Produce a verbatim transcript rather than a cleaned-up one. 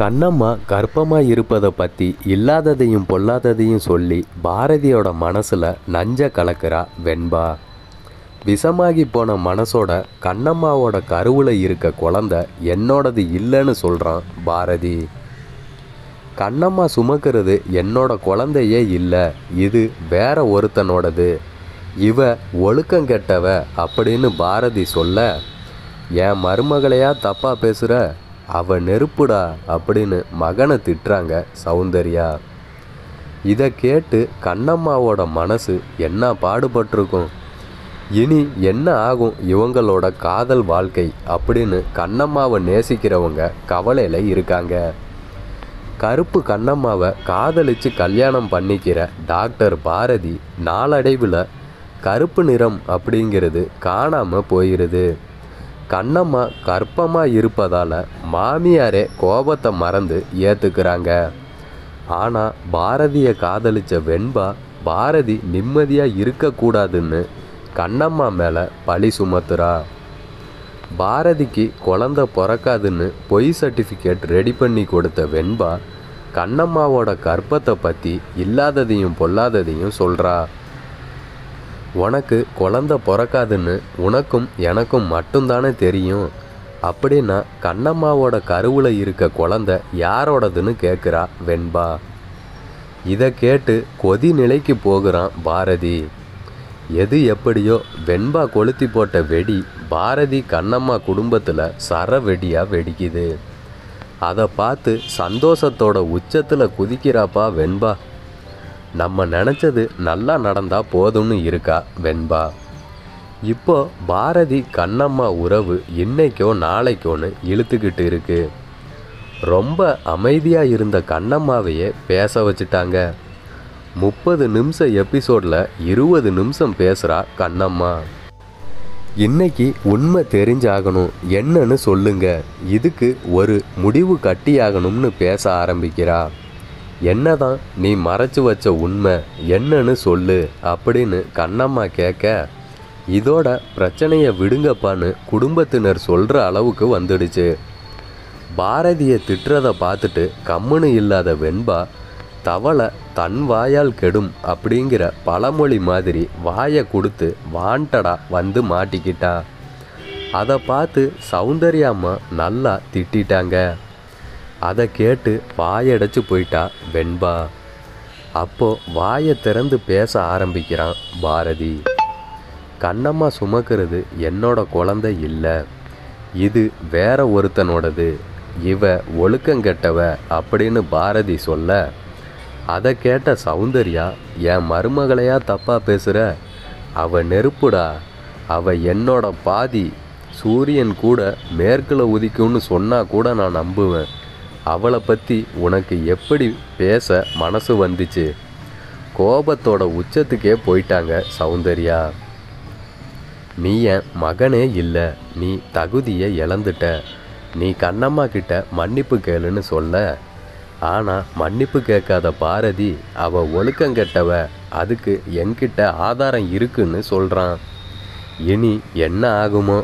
கண்ணம்மா கர்ப்பமாய் இருப்பதை பற்றி இல்லாததையும் பொல்லாததையும் சொல்லி பாரதியோட மனசில் நஞ்ச கலக்கிறா வெண்பா. விஷமாகி போன மனசோட கண்ணம்மாவோட கருவில் இருக்க குழந்தை என்னோடது இல்லைன்னு சொல்கிறான் பாரதி. கண்ணம்மா சுமக்கிறது என்னோட குழந்தையே இல்லை, இது வேற ஒருத்தனோடது, இவ ஒழுக்கங்கெட்டவ அப்படின்னு பாரதி சொல்ல, என் மருமகளையா தப்பாக பேசுகிற, அவ நெருப்புடா அப்படின்னு மகனை திட்டுறாங்க சௌந்தர்யா. இதை கேட்டு கண்ணம்மாவோட மனசு என்ன பாடுபட்டிருக்கும், இனி என்ன ஆகும் இவங்களோட காதல் வாழ்க்கை அப்படின்னு கண்ணம்மாவை நேசிக்கிறவங்க கவலையில் இருக்காங்க. கருப்பு கண்ணம்மாவை காதலித்து கல்யாணம் பண்ணிக்கிற டாக்டர் பாரதி நாளடைவில் கருப்பு நிறம் அப்படிங்கிறது காணாமல் போயிடுது. கண்ணம்மா கற்பமாக இருப்பதால் மாமியாரே கோபத்தை மறந்து ஏற்றுக்கிறாங்க. ஆனால் பாரதியை காதலித்த வெண்பா பாரதி நிம்மதியாக இருக்கக்கூடாதுன்னு கண்ணம்மா மேலே பழி சுமத்துறா. பாரதிக்கு குழந்தை பிறக்காதுன்னு பொய் சர்டிஃபிகேட் ரெடி பண்ணி கொடுத்த வெண்பா கண்ணம்மாவோட கற்பத்தை பற்றி இல்லாததையும் பொல்லாததையும் சொல்கிறா. உனக்கு குழந்தை பிறக்காதுன்னு உனக்கும் எனக்கும் மட்டும்தானே தெரியும் அப்படின்னா கண்ணம்மாவோட கருவில் இருக்க குழந்தை யாரோடதுன்னு கேட்குறா வெண்பா. இதை கேட்டு கொதி நிலைக்கு போகிறான் பாரதி. எது எப்படியோ வெண்பா கொளுத்தி போட்ட வெடி பாரதி கண்ணம்மா குடும்பத்தில் சர வெடியாக வெடிக்குது. அதை பார்த்து சந்தோஷத்தோட உச்சத்தில் குதிக்கிறாப்பா வெண்பா. நம்ம நினச்சது நல்லா நடந்தால் போதும்னு இருக்கா வெண்பா. இப்போ பாரதி கண்ணம்மா உறவு இன்னைக்கோ நாளைக்கோன்னு இழுத்துக்கிட்டு இருக்கு. ரொம்ப அமைதியாக இருந்த கண்ணம்மாவையே பேச வச்சுட்டாங்க. முப்பது நிமிஷம் எபிசோடில் இருபது நிமிஷம் பேசுகிறா கண்ணம்மா. இன்னைக்கு உண்மை தெரிஞ்சாகணும், என்னன்னு சொல்லுங்க, இதுக்கு ஒரு முடிவு கட்டியாகணும்னு பேச ஆரம்பிக்கிறா. என்னதான் நீ மறைச்சு வச்ச உண்மை என்னன்னு சொல்லு அப்படின்னு கண்ணம்மா கேட்க, இதோட பிரச்சனையை விடுங்கப்பான்னு குடும்பத்தினர் சொல்கிற அளவுக்கு வந்துடுச்சு. பாரதியை திட்டுறதை பார்த்துட்டு கம்முன்னு இல்லாத வெண்பா தவளை தன் வாயால் கெடும் அப்படிங்கிற பழமொழி மாதிரி வாயை கொடுத்து வாண்டடா வந்து மாட்டிக்கிட்டா. அதை பார்த்து சௌந்தர்யாம்மா நல்லா திட்டாங்க. அதை கேட்டு வாயடைச்சு போயிட்டா வெண்பா. அப்போது வாயை திறந்து பேச ஆரம்பிக்கிறான் பாரதி. கண்ணம்மா சுமக்கிறது என்னோட குழந்தை இல்லை, இது வேற ஒருத்தனோடது, இவ ஒழுக்கங்கெட்டவ அப்படின்னு பாரதி சொல்ல, அதை கேட்ட சௌந்தர்யா என் மருமகளையா தப்பாக பேசுகிற, அவ நெருப்புடா, அவ என்னோட பாதி, சூரியன் கூட மேற்கில் உதிக்கும்னு சொன்னால் கூட நான் நம்புவேன், அவளை பற்றி உனக்கு எப்படி பேச மனசு வந்துச்சு. கோபத்தோட உச்சத்துக்கே போயிட்டாங்க சௌந்தர்யா. நீ என் மகனே இல்லை, நீ தகுதியை இழந்துட்ட, நீ கண்ணம்மா கிட்ட மன்னிப்பு கேளுன்னு சொல்ல, ஆனால் மன்னிப்பு கேட்காத பாரதி அவ ஒழுக்கங்கெட்டவ, அதுக்கு என்கிட்ட ஆதாரம் இருக்குன்னு சொல்கிறான், இனி என்ன ஆகுமோ